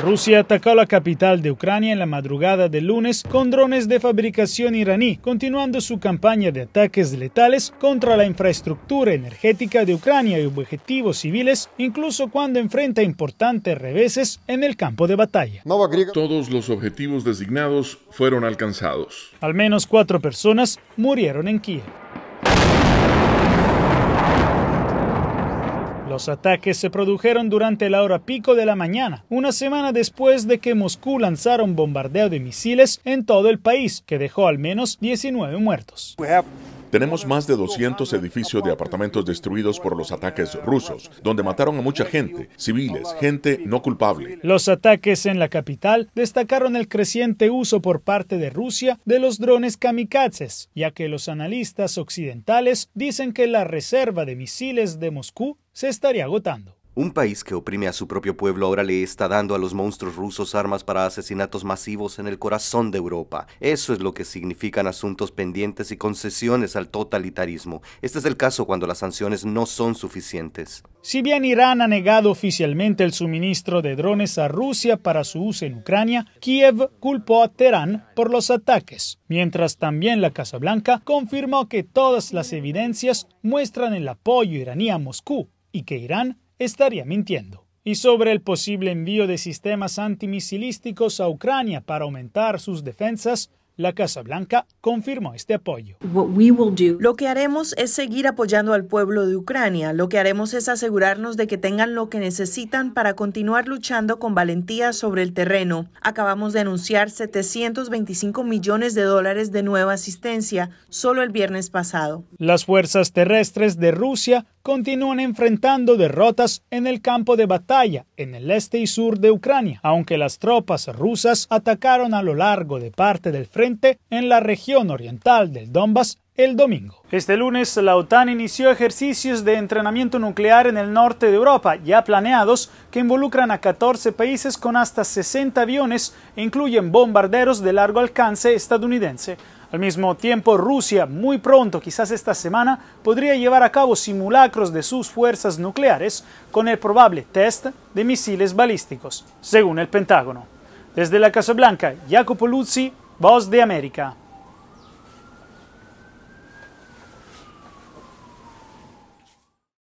Rusia atacó la capital de Ucrania en la madrugada del lunes con drones de fabricación iraní, continuando su campaña de ataques letales contra la infraestructura energética de Ucrania y objetivos civiles, incluso cuando enfrenta importantes reveses en el campo de batalla. Todos los objetivos designados fueron alcanzados. Al menos 4 personas murieron en Kiev. Los ataques se produjeron durante la hora pico de la mañana, una semana después de que Moscú lanzara un bombardeo de misiles en todo el país, que dejó al menos 19 muertos. Tenemos más de 200 edificios de apartamentos destruidos por los ataques rusos, donde mataron a mucha gente, civiles, gente no culpable. Los ataques en la capital destacaron el creciente uso por parte de Rusia de los drones kamikazes, ya que los analistas occidentales dicen que la reserva de misiles de Moscú se estaría agotando. Un país que oprime a su propio pueblo ahora le está dando a los monstruos rusos armas para asesinatos masivos en el corazón de Europa. Eso es lo que significan asuntos pendientes y concesiones al totalitarismo. Este es el caso cuando las sanciones no son suficientes. Si bien Irán ha negado oficialmente el suministro de drones a Rusia para su uso en Ucrania, Kiev culpó a Teherán por los ataques, mientras también la Casa Blanca confirmó que todas las evidencias muestran el apoyo iraní a Moscú y que Irán estaría mintiendo. Y sobre el posible envío de sistemas antimisilísticos a Ucrania para aumentar sus defensas, la Casa Blanca confirmó este apoyo. Lo que haremos es seguir apoyando al pueblo de Ucrania. Lo que haremos es asegurarnos de que tengan lo que necesitan para continuar luchando con valentía sobre el terreno. Acabamos de anunciar $725 millones de nueva asistencia solo el viernes pasado. Las fuerzas terrestres de Rusia continúan enfrentando derrotas en el campo de batalla en el este y sur de Ucrania, aunque las tropas rusas atacaron a lo largo de parte del frente en la región oriental del Donbass el domingo. Este lunes, la OTAN inició ejercicios de entrenamiento nuclear en el norte de Europa, ya planeados, que involucran a 14 países con hasta 60 aviones e incluyen bombarderos de largo alcance estadounidense. Al mismo tiempo, Rusia, muy pronto, quizás esta semana, podría llevar a cabo simulacros de sus fuerzas nucleares con el probable test de misiles balísticos, según el Pentágono. Desde la Casa Blanca, Iacopo Luzi, Voz de América.